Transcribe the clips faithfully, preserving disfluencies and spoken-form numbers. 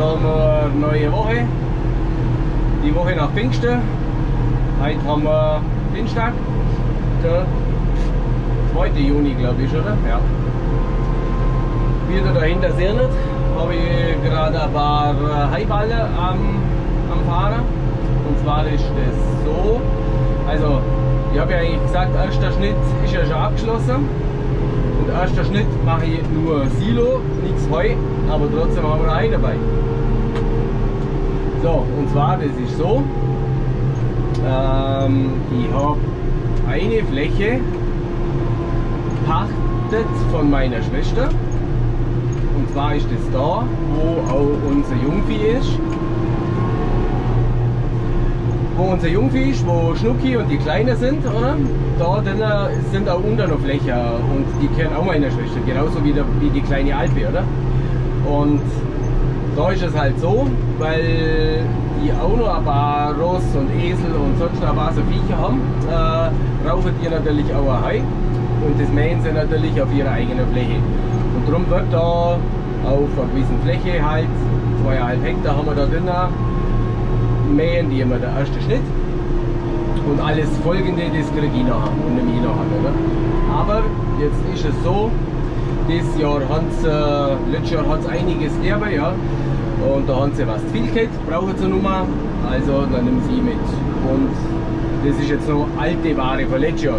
haben wir eine neue Woche, die Woche nach Pfingsten. Heute haben wir Dienstag, der zweite Juni, glaube ich, oder? Ja. Wieder dahinter sehen habe ich gerade ein paar Heiballe am, am Fahren. Und zwar ist das so, also ich habe ja eigentlich gesagt, erster Schnitt ist ja schon abgeschlossen. Und erster Schnitt mache ich nur Silo, nichts Heu, aber trotzdem haben wir noch einen dabei. So, und zwar, das ist so, ähm, ich habe eine Fläche gepachtet von meiner Schwester. Und zwar ist das da, wo auch unser Jungvieh ist. Wo unser Jungvieh ist, wo Schnucki und die Kleinen sind, oder? Da denn, sind auch unter noch Flächen und die kennen auch meine Schwester, genauso wie, der, wie die kleine Alpe, oder? Und da ist es halt so, weil die auch noch ein paar Ross und Esel und sonst noch ein paar so Viecher haben, äh, rauchen die natürlich auch ein Heu und das mähen sie natürlich auf ihrer eigenen Fläche. Und darum wird da auf einer gewissen Fläche halt, zweieinhalb Hektar haben wir da drin, mähen die immer der erste Schnitt und alles Folgende, das kriege ich nachher und nehme ich nachher, oder? Aber jetzt ist es so, dieses Jahr hat es, äh, letztes Jahr hat es einiges gegeben, ja, und da haben sie was zu viel gehabt, brauchen sie Nummer, also dann nehmen sie mit. Und das ist jetzt noch alte Ware von letztes Jahr.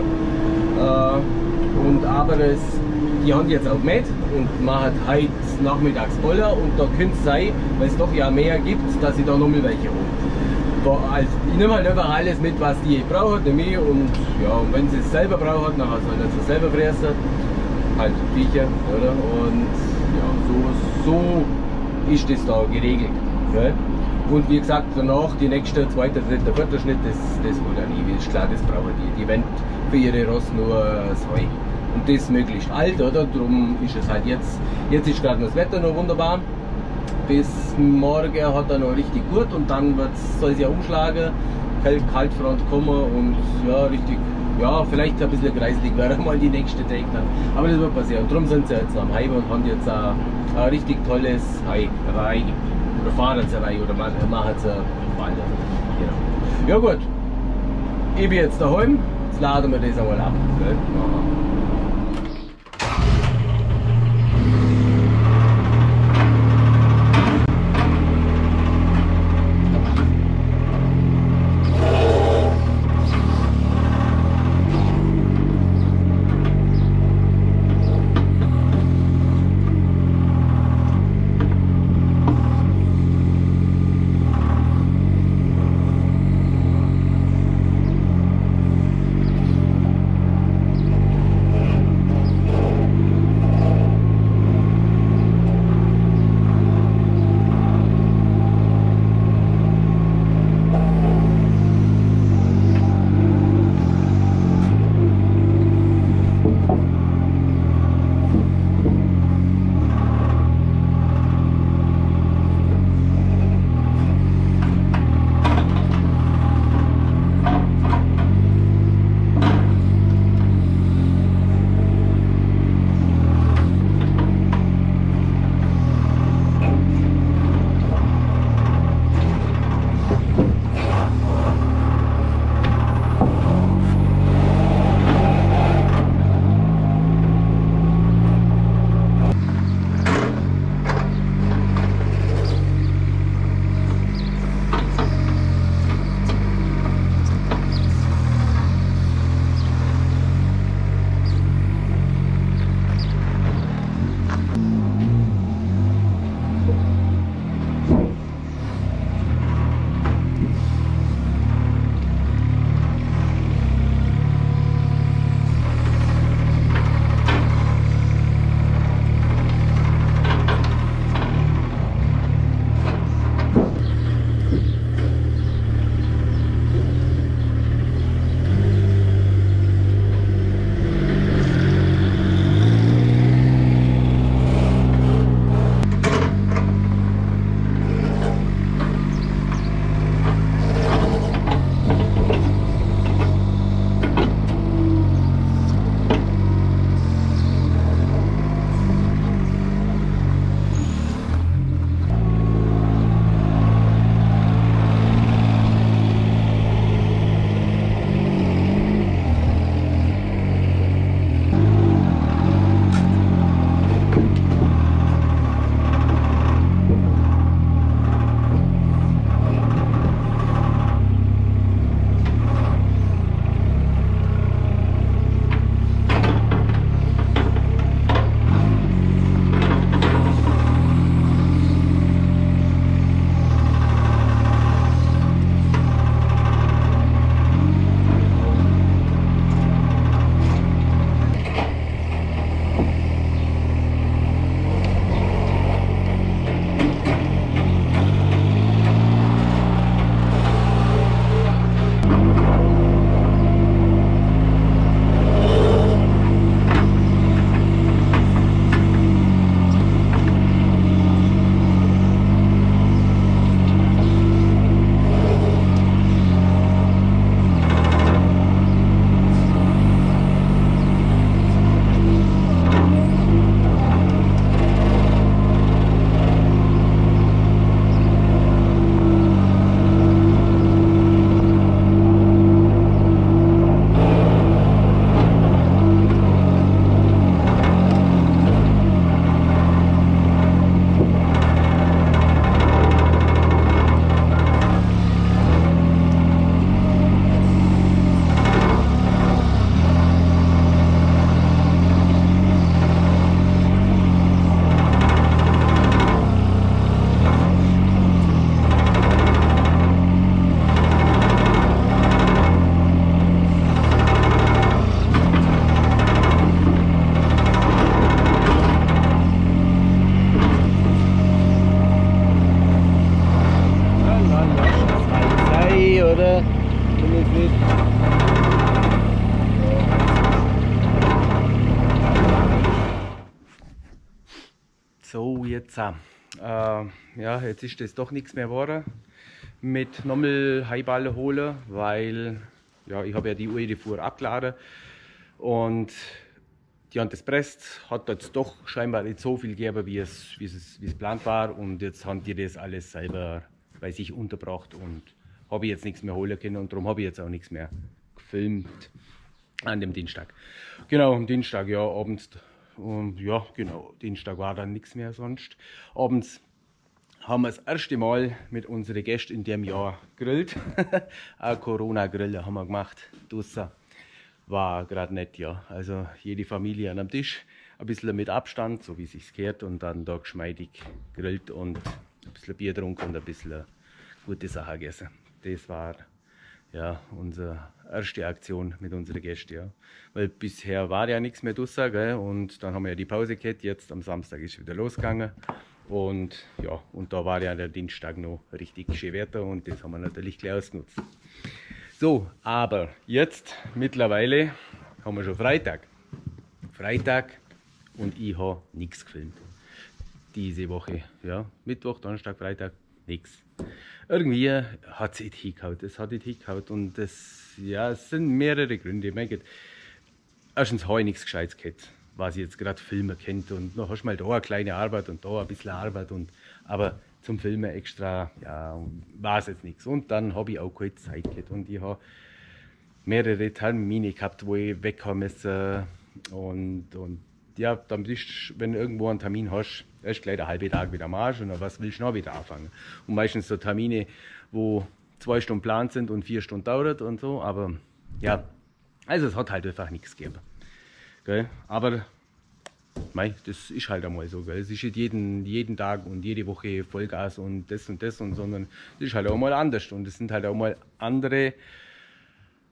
Äh, und aber es, die haben jetzt auch gemäht und machen heute nachmittags Boller und da könnte es sein, weil es doch ja mehr gibt, dass ich da nochmal welche hole. Also ich nehme halt einfach alles mit, was die brauchen, nehme ich und, ja, und wenn sie es selber brauchen, dann sollen sie es selber fressen, halt Viecher, oder? Und ja, so, so ist das da geregelt. Okay? Und wie gesagt, danach die nächste, zweite, dritte, vierte Schnitt, das, das will dann nie, ist klar, das brauchen die. Die wollen für ihre Ross nur das Heu. Und das möglichst alt, oder? Darum ist es halt jetzt, jetzt ist gerade das Wetter noch wunderbar. Bis morgen hat er noch richtig gut und dann soll es ja umschlagen, Kaltfront kommen und ja, richtig, ja, vielleicht ein bisschen kreislig werden mal die nächsten Tage dann. Aber das wird passieren. Und darum sind sie jetzt am Hai und haben jetzt ein, ein richtig tolles Hai, Reih, oder fahren sie Reih oder machen sie Wald. Genau. Ja gut, ich bin jetzt daheim, jetzt laden wir das einmal ab. Okay. So, jetzt, äh, ja, jetzt ist das doch nichts mehr geworden mit nochmal Heiballen holen, weil ja, ich habe ja die Uhr die Fuhr abgeladen und die haben das presst, hat jetzt doch scheinbar nicht so viel gegeben, wie es, wie es, wie es geplant war, und jetzt haben die das alles selber bei sich unterbracht und habe ich jetzt nichts mehr holen können und darum habe ich jetzt auch nichts mehr gefilmt an dem Dienstag. Genau, am Dienstag, ja, abends. Und ja, genau, Dienstag war dann nichts mehr sonst. Abends haben wir das erste Mal mit unseren Gästen in dem Jahr gegrillt. Eine Corona-Grille haben wir gemacht. Draußen war gerade nett, ja. Also jede Familie an einem Tisch, ein bisschen mit Abstand, so wie es sich gehört, und dann da geschmeidig gegrillt und ein bisschen Bier getrunken und ein bisschen gute Sachen gegessen. Das war ja unsere erste Aktion mit unseren Gästen, ja. Weil bisher war ja nichts mehr draussen, gell? Und dann haben wir ja die Pause gehabt, jetzt am Samstag ist wieder losgegangen und ja, und da war ja der Dienstag noch richtig schön Wetter und das haben wir natürlich gleich ausgenutzt. So, aber jetzt mittlerweile haben wir schon Freitag. Freitag und ich habe nichts gefilmt diese Woche, ja. Mittwoch, Donnerstag, Freitag, nichts. Irgendwie hat es nicht hingehauen, es hat nicht hingehauen und das, ja, es sind mehrere Gründe. Ich meine, erstens habe ich nichts Gescheites gehabt, was ich jetzt gerade filmen könnte, und noch hast du mal da eine kleine Arbeit und da ein bisschen Arbeit, und, aber zum Filmen extra, ja, war es jetzt nichts. Und dann habe ich auch keine Zeit gehabt und ich habe mehrere Termine gehabt, wo ich wegkommen musste und, und ja, dann bist, wenn du irgendwo einen Termin hast, erst gleich der halbe Tag wieder am Arsch und dann was willst du noch wieder anfangen. Und meistens so Termine, wo zwei Stunden geplant sind und vier Stunden dauert und so, aber ja, also es hat halt einfach nichts gegeben. Gell? Aber mei, das ist halt einmal so, gell? Es ist nicht jeden, jeden Tag und jede Woche Vollgas und das und das und, sondern es ist halt auch mal anders und es sind halt auch mal andere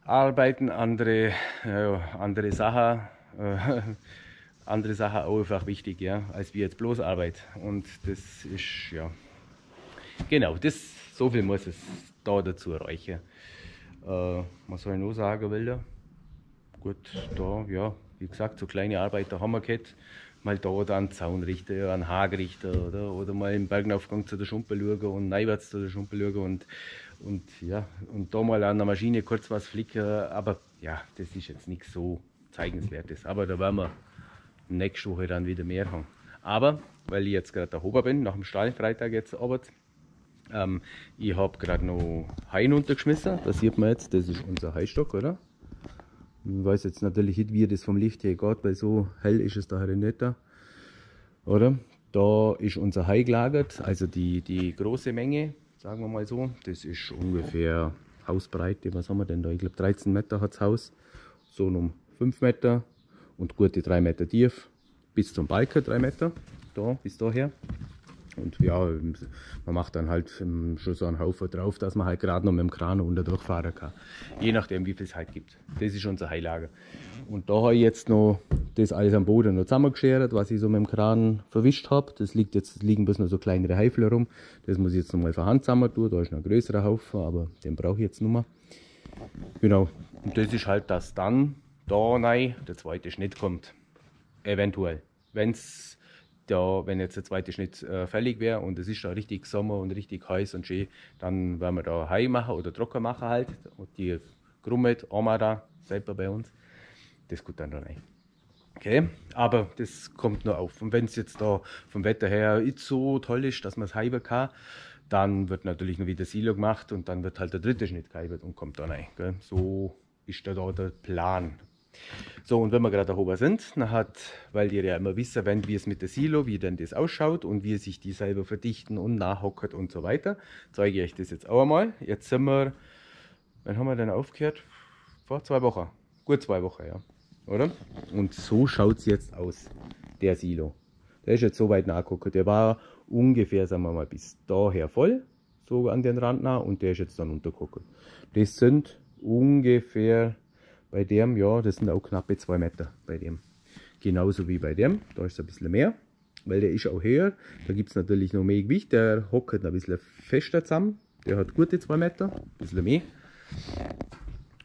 Arbeiten, andere, äh, andere Sachen. Äh, andere Sachen auch einfach wichtig, ja, als wie jetzt bloß Arbeit, und das ist, ja, genau, das, so viel muss es da dazu reichen. Äh, was soll ich noch sagen, Wilder? Gut, da, ja, wie gesagt, so kleine Arbeit, da haben wir gehabt, mal da oder einen Zaunrichter, einen Haagrichter oder, oder mal im Bergenaufgang zu der Schumpel schauen und neiwärts zu der Schumpel schauen und, und, ja, und da mal an der Maschine kurz was flicken, aber ja, das ist jetzt nichts so Zeigenswertes, aber da werden wir nächste Woche dann wieder mehr haben. Aber, weil ich jetzt gerade da oben bin, nach dem Stall, Freitag jetzt abends, ähm, ich habe gerade noch Haien untergeschmissen. Das sieht man jetzt, das ist unser Haistock, oder? Ich weiß jetzt natürlich nicht, wie das vom Licht hier geht, weil so hell ist es da halt nicht da. Oder? Da ist unser Hai gelagert, also die, die große Menge, sagen wir mal so. Das ist ungefähr Hausbreite, was haben wir denn da? Ich glaube dreizehn Meter hat das Haus, so um fünf Meter. Und gute drei Meter tief, bis zum Balken drei Meter, da, bis daher. Und ja, man macht dann halt schon so einen Haufen drauf, dass man halt gerade noch mit dem Kran unter durchfahren kann. Je nachdem, wie viel es halt gibt. Das ist unser Heillager. Und da habe ich jetzt noch das alles am Boden noch zusammengeschert, was ich so mit dem Kran verwischt habe. Das liegt jetzt, das liegen bloß noch so kleinere Heifler rum. Das muss ich jetzt nochmal von Hand zusammen tun. Da ist noch ein größerer Haufen, aber den brauche ich jetzt nicht mehr. Genau. Und das ist halt das dann. Da nein, der zweite Schnitt kommt. Eventuell. Wenn's da, wenn jetzt der zweite Schnitt äh, fällig wäre und es ist da richtig Sommer und richtig heiß und schön, dann werden wir da Hai machen oder trocken machen halt. Und die Grummet, Amara, selber bei uns. Das geht dann da rein. Okay, aber das kommt nur auf. Und wenn es jetzt da vom Wetter her nicht so toll ist, dass man es heiben kann, dann wird natürlich noch wieder Silo gemacht und dann wird halt der dritte Schnitt geheibert und kommt da rein. Gell? So ist da, da der Plan. So, und wenn wir gerade da oben sind, dann hat, weil ihr ja immer wissen wollt, wie es mit der Silo, wie denn das ausschaut und wie sich die selber verdichten und nachhockert und so weiter, zeige ich euch das jetzt auch einmal. Jetzt sind wir, wann haben wir denn aufgehört? Vor zwei Wochen. Gut zwei Wochen, ja. Oder? Und so schaut es jetzt aus, der Silo. Der ist jetzt so weit nachgehockert. Der war ungefähr, sagen wir mal, bis daher voll, so an den Rand nah, und der ist jetzt dann untergehockert. Das sind ungefähr... Bei dem, ja, das sind auch knappe zwei Meter bei dem. Genauso wie bei dem, da ist es ein bisschen mehr, weil der ist auch höher. Da gibt es natürlich noch mehr Gewicht, der hockert ein bisschen fester zusammen. Der hat gute zwei Meter, ein bisschen mehr.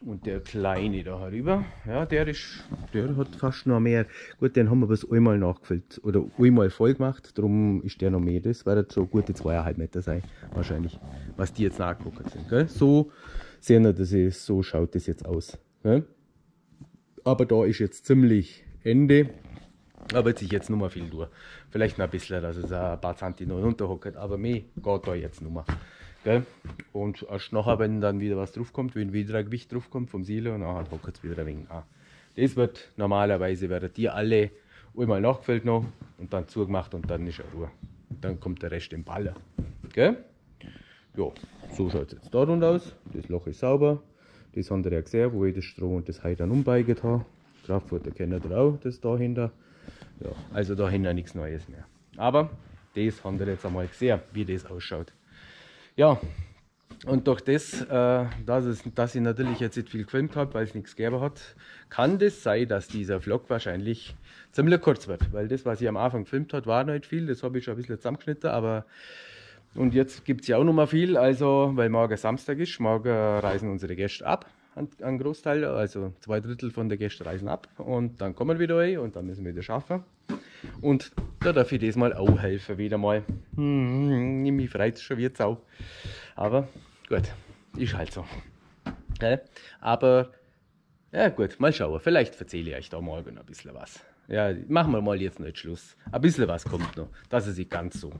Und der Kleine da herüber, ja, der ist, der hat fast noch mehr. Gut, den haben wir bis einmal nachgefüllt oder einmal voll gemacht, darum ist der noch mehr. Das werden so gute zwei Komma fünf Meter sein, wahrscheinlich, was die jetzt nachgeguckt sind. Gell? So sehen wir, das ist, so schaut das jetzt aus. Gell? Aber da ist jetzt ziemlich Ende. Aber jetzt ist jetzt noch mal viel durch. Vielleicht noch ein bisschen, dass es ein paar Zanti noch runterhockt, aber mehr geht da jetzt noch mal. Gell? Und erst nachher, wenn dann wieder was draufkommt, wenn wieder ein Gewicht draufkommt vom Silo, dann hockt es wieder ein wenig an. Das wird normalerweise, werden die alle einmal nachgefüllt noch und dann zugemacht und dann ist er Ruhe. Und dann kommt der Rest im Baller. Gell? Ja, so schaut es jetzt da rund aus. Das Loch ist sauber. Das haben wir ja gesehen, wo ich das Stroh und das Heu dann umbeigt habe. Kraftfutter kennen wir auch, das dahinter. Ja, also dahinter nichts Neues mehr. Aber das haben wir jetzt einmal gesehen, wie das ausschaut. Ja, und durch das, äh, dass, es, dass ich natürlich jetzt nicht viel gefilmt habe, weil es nichts gegeben hat, kann das sein, dass dieser Vlog wahrscheinlich ziemlich kurz wird. Weil das, was ich am Anfang gefilmt habe, war noch nicht viel. Das habe ich schon ein bisschen zusammengeschnitten, aber... Und jetzt gibt es ja auch noch mal viel, also, weil morgen Samstag ist. Morgen reisen unsere Gäste ab, ein Großteil, also zwei Drittel von der Gäste reisen ab. Und dann kommen wir wieder rein und dann müssen wir wieder schaffen. Und da darf ich diesmal auch helfen, wieder mal. Hm, mich freut es schon wieder sau. Aber gut, ist halt so. Ja, aber, ja gut, mal schauen. Vielleicht erzähle ich euch da morgen ein bisschen was. Ja, machen wir mal jetzt nicht Schluss. Ein bisschen was kommt noch, dass es nicht ganz so,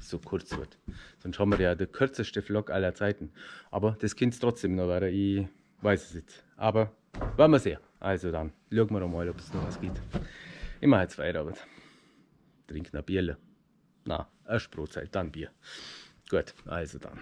so kurz wird. Sonst haben wir ja den kürzesten Vlog aller Zeiten. Aber das Kind es trotzdem noch, weil ich weiß es nicht. Aber wollen wir sehen. Also dann, schauen wir mal, ob es noch was gibt. Ich mache jetzt Feierabend. Trinken ein Bierle. Na, erst Brotzeit, dann Bier. Gut, also dann.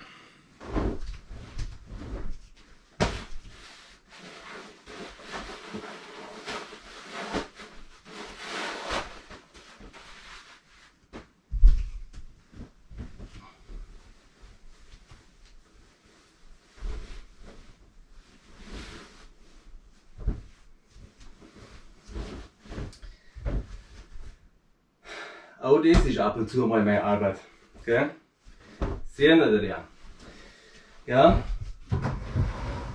Auch das ist ab und zu mal meine Arbeit. Okay? Sehen Sie das? Ja?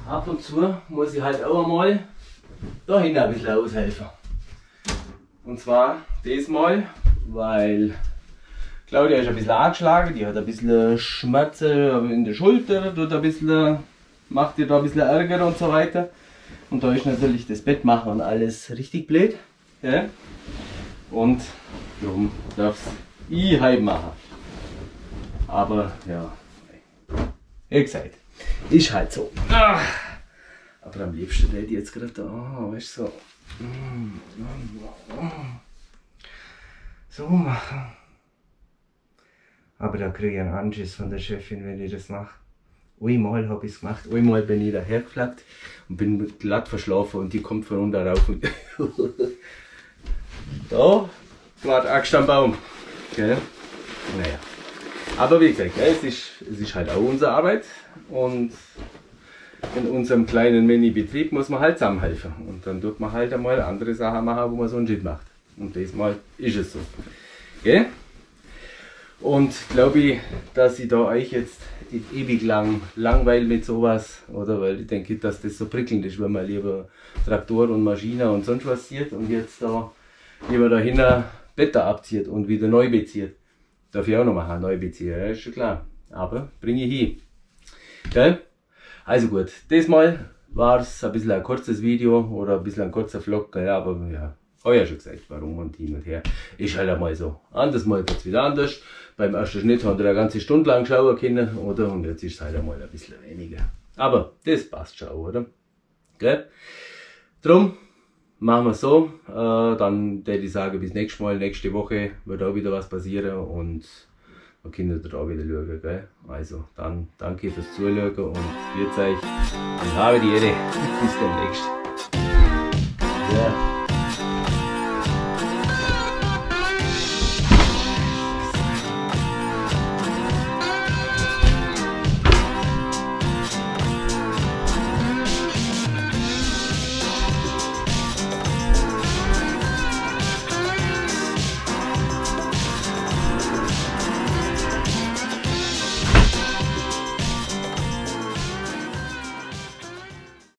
Ab und zu muss ich halt auch mal dahin ein bisschen aushelfen. Und zwar diesmal, weil Claudia ist ein bisschen angeschlagen, die hat ein bisschen Schmerzen in der Schulter, tut ein bisschen, macht ihr da ein bisschen Ärger und so weiter. Und da ist natürlich das Bett machen und alles richtig blöd. Okay? Und darum darf ich heim machen. Aber ja, wie gesagt, ist halt so. Aber am liebsten hätte ich jetzt gerade da, oh, weißt du, so. So machen. Aber da kriege ich einen Anschiss von der Chefin, wenn ich das mache. Einmal habe ich es gemacht, einmal bin ich daher geflackt und bin glatt verschlafen und die kommt von unten rauf und da. Gerade Axt am Baum. Gell? Naja. Aber wie gesagt, gell, es, ist, es ist halt auch unsere Arbeit und in unserem kleinen Mini-Betrieb muss man halt zusammenhelfen. Und dann tut man halt einmal andere Sachen machen, wo man so einen Shit macht. Und diesmal ist es so. Gell? Und glaube ich, dass ich da euch jetzt nicht ewig lang langweil mit sowas, oder? Weil ich denke, dass das so prickelnd ist, wenn man lieber Traktor und Maschine und sonst was sieht und jetzt da lieber dahinter Blätter abzieht und wieder neu bezieht. Darf ich auch noch machen, neu beziehen, ja, ist schon klar. Aber bringe ich hin. Okay? Also gut, diesmal war es ein bisschen ein kurzes Video oder ein bisschen ein kurzer Vlog, gell? Aber ja, habe ja schon gesagt, warum und hin und her. Ist halt einmal so. Anders mal wird es wieder anders. Beim ersten Schnitt haben wir eine ganze Stunde lang schauen können, oder? Und jetzt ist es halt einmal ein bisschen weniger. Aber das passt schon, oder? Okay? Drum. Machen wir so, äh, dann würde ich sagen, bis nächstes Mal, nächste Woche wird auch wieder was passieren und wir können da auch wieder schauen, gell? Also dann danke fürs Zuschauen und wir zeigen euch und habe die Ehre, bis demnächst. Yeah.